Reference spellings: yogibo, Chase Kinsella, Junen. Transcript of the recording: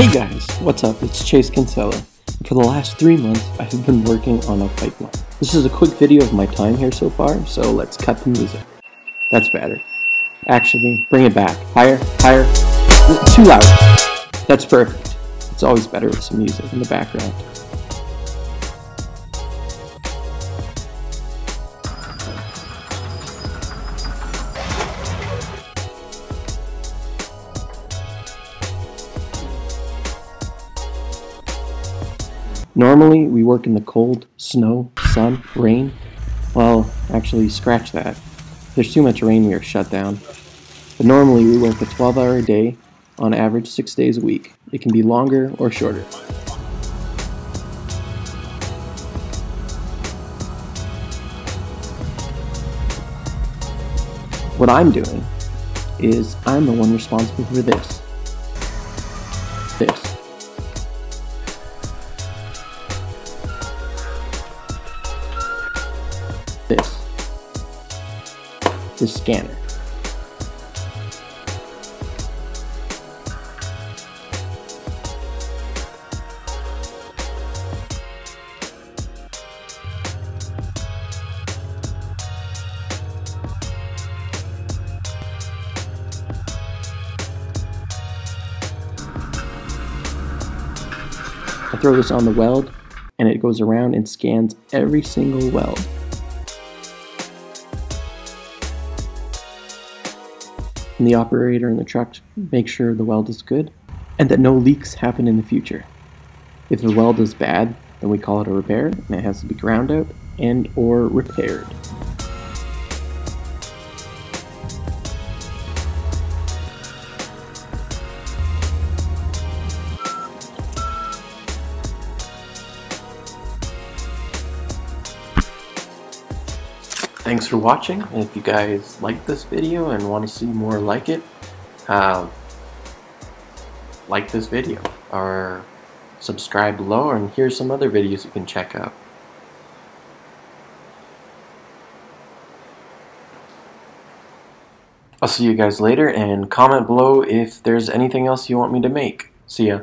Hey guys, what's up? It's Chase Kinsella. For the last 3 months, I have been working on a pipeline. This is a quick video of my time here so far, so let's cut the music. That's better. Actually, bring it back. Higher. Too loud. That's perfect. It's always better with some music in the background. Normally, we work in the cold, snow, sun, rain. Well, actually, scratch that. If there's too much rain, we are shut down. But normally, we work a 12-hour day, on average 6 days a week. It can be longer or shorter. What I'm doing is I'm the one responsible for this. This scanner. I throw this on the weld and it goes around and scans every single weld. And the operator and the truck make sure the weld is good and that no leaks happen in the future. If the weld is bad, then we call it a repair and it has to be ground out and or repaired. Thanks for watching, and if you guys like this video and want to see more like it, like this video or subscribe below, and here's some other videos you can check out. I'll see you guys later, and comment below if there's anything else you want me to make. See ya.